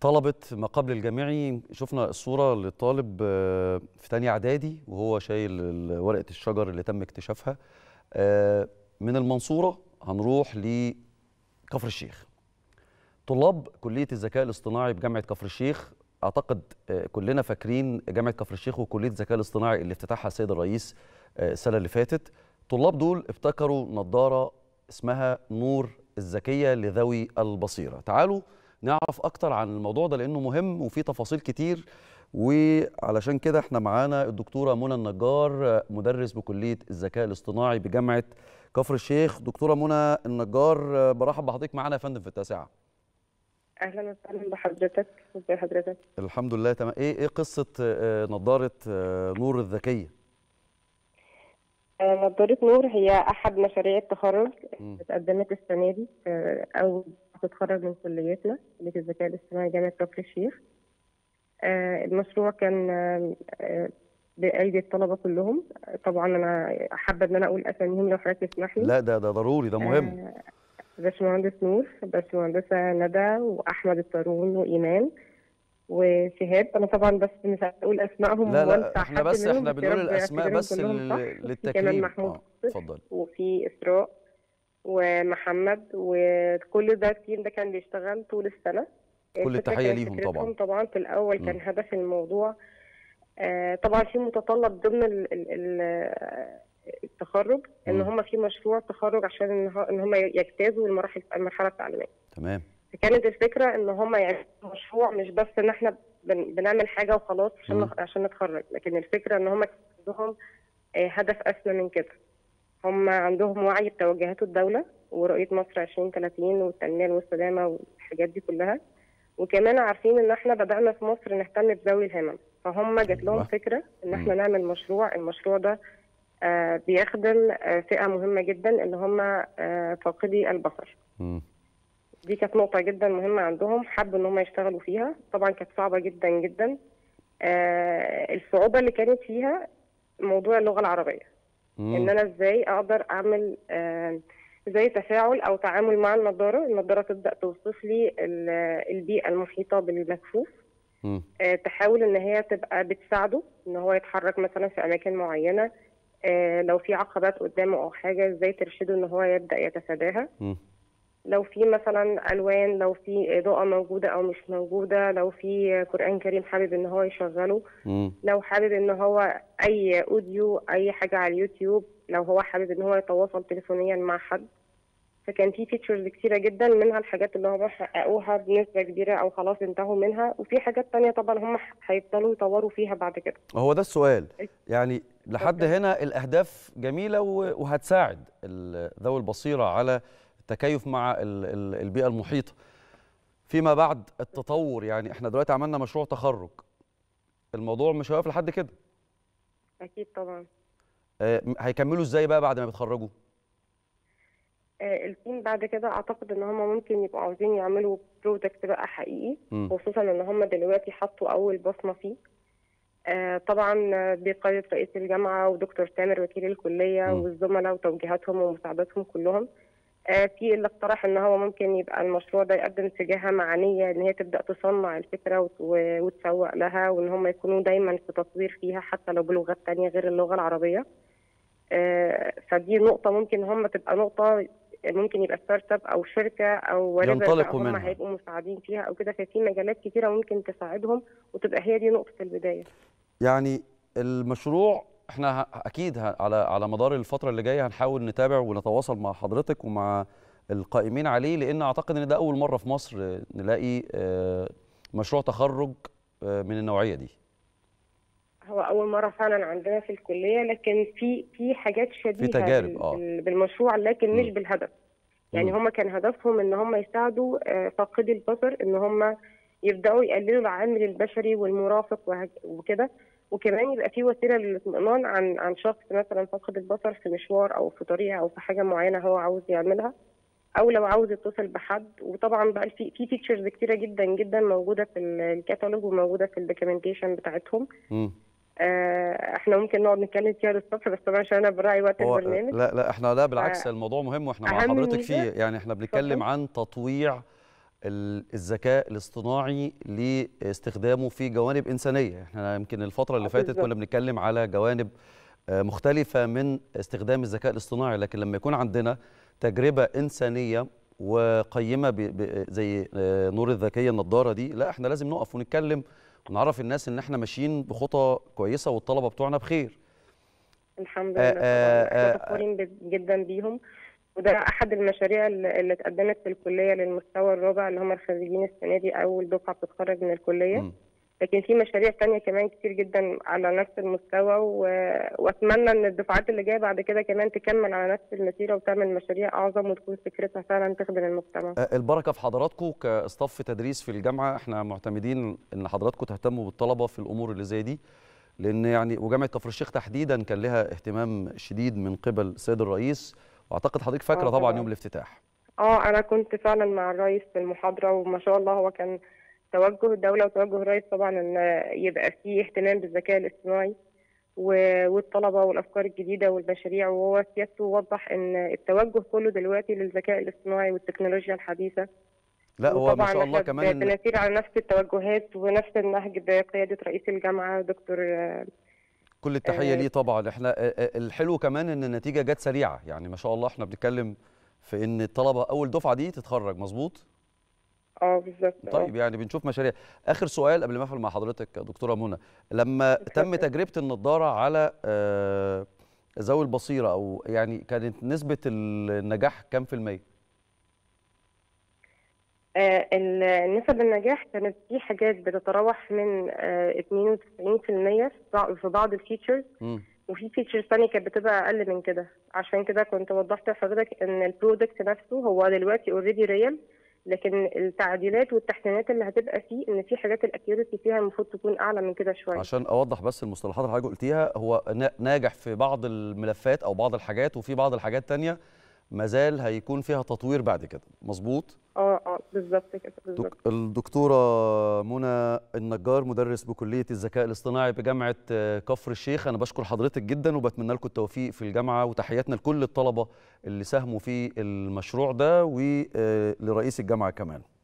طلبت ما قبل الجامعي. شفنا الصورة للطالب في تانية إعدادي وهو شايل ورقة الشجر اللي تم اكتشافها. من المنصورة هنروح لكفر الشيخ. طلاب كلية الذكاء الاصطناعي بجامعة كفر الشيخ، أعتقد كلنا فاكرين جامعة كفر الشيخ وكلية الذكاء الاصطناعي اللي افتتحها السيد الرئيس السنة اللي فاتت. الطلاب دول ابتكروا نظارة اسمها نور الذكية لذوي البصيرة. تعالوا نعرف أكتر عن الموضوع ده لأنه مهم وفيه تفاصيل كتير، وعلشان كده احنا معانا الدكتورة منى النجار مدرس بكلية الذكاء الاصطناعي بجامعة كفر الشيخ. دكتورة منى النجار، برحب بحضرتك معانا يا فندم في التاسعة. أهلا وسهلا بحضرتك. ازي حضرتك؟ الحمد لله تمام. إيه قصة نظارة نور الذكية؟ نظارة نور هي أحد مشاريع التخرج اللي اتقدمت السنة دي، أو بتتخرج من كليتنا كلية الذكاء الاصطناعي جامعة كفر الشيخ. المشروع كان بأيدي الطلبة كلهم، طبعا أنا حابة إن أنا أقول أساميهم لو حضرتك تسمح لي. لا ده ضروري، ده مهم. باشمهندس نور، باشمهندسة ندى، وأحمد الطارون، وإيمان، وشهاد. انا طبعا بس مش هقول اسمائهم، لا احنا بس احنا بنقول الاسماء بس للتكريم. إيمان محمود، اتفضل. وفي اسراء ومحمد، وكل ده التيم ده كان بيشتغل طول السنه. كل التحيه ليهم طبعا. طبعا في الاول كان هدف الموضوع طبعا في متطلب ضمن التخرج ان هم في مشروع تخرج عشان ان هم يجتازوا المرحله التعليميه. تمام. فكانت الفكره ان هم يعني مشروع، مش بس ان احنا بنعمل حاجه وخلاص عشان نتخرج، لكن الفكره ان هم عندهم هدف اسمى من كده. هم عندهم وعي بتوجهات الدوله ورؤيه مصر 2030 والتنميه المستدامه والحاجات دي كلها، وكمان عارفين ان احنا بدانا في مصر نهتم بذوي الهمم، فهم جات لهم فكره ان احنا نعمل مشروع. المشروع ده بيخدم فئه مهمه جدا اللي هم فاقدي البصر. دي كانت نقطة جدا مهمة عندهم، حابوا ان هم يشتغلوا فيها. طبعا كانت صعبة جدا جدا. الصعوبة اللي كانت فيها موضوع اللغة العربية، ان انا ازاي اقدر اعمل زي تفاعل او تعامل مع النظارة. النظارة تبدأ توصف لي البيئة المحيطة بالمكفوف، تحاول ان هي تبقى بتساعده ان هو يتحرك مثلا في اماكن معينة، لو في عقبات قدامه او حاجة ازاي ترشده ان هو يبدأ يتفاداها، لو في مثلا الوان، لو في اضاءه موجوده او مش موجوده، لو في قران كريم حابب ان هو يشغله، لو حابب ان هو اي اوديو، اي حاجه على اليوتيوب، لو هو حابب ان هو يتواصل تليفونيا مع حد. فكان في فيتشرز كتيره جدا، منها الحاجات اللي هم حققوها بنسبه كبيره او خلاص انتهوا منها، وفي حاجات ثانيه طبعا هم هيفضلوا يطوروا فيها بعد كده. هو ده السؤال، يعني لحد هنا الاهداف جميله وهتساعد ذوي البصيره على التكيف مع البيئة المحيطة. فيما بعد التطور، يعني احنا دلوقتي عملنا مشروع تخرج، الموضوع مش هيقف لحد كده. أكيد طبعا. هيكملوا ازاي بقى بعد ما بيتخرجوا؟ التيم بعد كده أعتقد إن هم ممكن يبقوا عاوزين يعملوا بروجكت بقى حقيقي، خصوصا إن هم دلوقتي حطوا أول بصمة فيه. طبعا بقيادة رئيس الجامعة ودكتور تامر وكيل الكلية والزملاء وتوجيهاتهم ومساعدتهم كلهم. في اللي اقترح ان هو ممكن يبقى المشروع ده يقدم اتجاهها معنيه ان هي تبدا تصنع الفكره وتسوق لها، وان هم يكونوا دايما في تطوير فيها حتى لو بلغات ثانيه غير اللغه العربيه. فدي نقطه ممكن هم تبقى نقطه، ممكن يبقى ستارت اب او شركه او ينطلقوا منها، هم هيبقوا مساعدين فيها او كده. ففي مجالات كثيره ممكن تساعدهم، وتبقى هي دي نقطه البدايه. يعني المشروع احنا اكيد على مدار الفتره اللي جايه هنحاول نتابع ونتواصل مع حضرتك ومع القائمين عليه، لان اعتقد ان ده اول مره في مصر نلاقي مشروع تخرج من النوعيه دي. هو اول مره فعلا عندنا في الكليه، لكن في حاجات شبيهه، في تجارب بالمشروع، لكن مش بالهدف. يعني هم كان هدفهم ان هم يساعدوا فاقدي البصر ان هم يبداوا يقللوا العامل البشري والمرافق وكده، وكمان يبقى في وسيله للاطمئنان عن شخص مثلا فاقد البصر في مشوار او في طريقه او في حاجه معينه هو عاوز يعملها، او لو عاوز يتصل بحد. وطبعا بقى في فيتشرز كتيره جدا جدا موجوده في الكتالوج وموجوده في الدوكيومنتيشن بتاعتهم. احنا ممكن نقعد نتكلم فيها للصبح، بس طبعا عشان انا براعي وقت البرنامج. لا احنا بالعكس، الموضوع مهم واحنا مع حضرتك فيه. يعني احنا بنتكلم عن تطويع الذكاء الاصطناعي لاستخدامه في جوانب إنسانية. احنا يمكن الفترة اللي فاتت كنا بنتكلم على جوانب مختلفة من استخدام الذكاء الاصطناعي، لكن لما يكون عندنا تجربة إنسانية وقيمة زي نور الذكية النضارة دي، لا احنا لازم نقف ونتكلم ونعرف الناس ان احنا ماشيين بخطى كويسة والطلبة بتوعنا بخير. الحمد لله احنا فخورين جدا بيهم، وده احد المشاريع اللي اتقدمت في الكلية للمستوى الرابع اللي هم الخريجين السنة دي، اول دفعة بتتخرج من الكلية. لكن في مشاريع تانية كمان كتير جدا على نفس المستوى، واتمنى ان الدفعات اللي جايه بعد كده كمان تكمل على نفس المسيره وتعمل مشاريع اعظم وتكون فكرتها فعلا تخدم المجتمع. البركه في حضراتكم كاصطف تدريس في الجامعه، احنا معتمدين ان حضراتكم تهتموا بالطلبه في الامور اللي زي دي، لان يعني وجامعه كفر الشيخ تحديدا كان لها اهتمام شديد من قبل السيد الرئيس، واعتقد حضرتك فاكره طبعا يوم الافتتاح. انا كنت فعلا مع الرئيس في المحاضره، وما شاء الله هو كان توجه الدولة وتوجه الرئيس طبعا ان يبقى فيه اهتمام بالذكاء الاصطناعي والطلبة والافكار الجديدة والمشاريع، وهو سيادته وضح ان التوجه كله دلوقتي للذكاء الاصطناعي والتكنولوجيا الحديثة. لا هو ما شاء الله كمان بنسير على نفس التوجهات ونفس النهج بقيادة رئيس الجامعة دكتور. كل التحية ليه طبعا. احنا الحلو كمان ان النتيجة جت سريعة، يعني ما شاء الله احنا بنتكلم في ان الطلبة اول دفعة دي تتخرج، مظبوط؟ بالظبط. طيب يعني بنشوف مشاريع. اخر سؤال قبل ما اقفل مع حضرتك دكتوره منى، لما تم تجربه النضاره على ذوي البصيره، او يعني كانت نسبه النجاح كام في الميه؟ نسب النجاح كانت في حاجات بتتراوح من 92% في بعض الفيتشرز، وفي فيتشرز ثانيه كانت بتبقى اقل من كده. عشان كده كنت وضحت لحضرتك ان البرودكت نفسه هو دلوقتي اوريدي ريال، لكن التعديلات والتحسينات اللي هتبقى فيه ان في حاجات الاكيوريتي فيها المفروض تكون اعلى من كده شويه. عشان اوضح بس المصطلحات اللي حضرتك قلتيها، هو ناجح في بعض الملفات او بعض الحاجات، وفي بعض الحاجات ثانيه ما زال هيكون فيها تطوير بعد كده، مظبوط؟ بالظبط كده بالظبط. الدكتوره منى النجار مدرس بكليه الذكاء الاصطناعي بجامعه كفر الشيخ، انا بشكر حضرتك جدا وبتمنى لكم التوفيق في الجامعه، وتحياتنا لكل الطلبه اللي ساهموا في المشروع ده ولرئيس الجامعه كمان.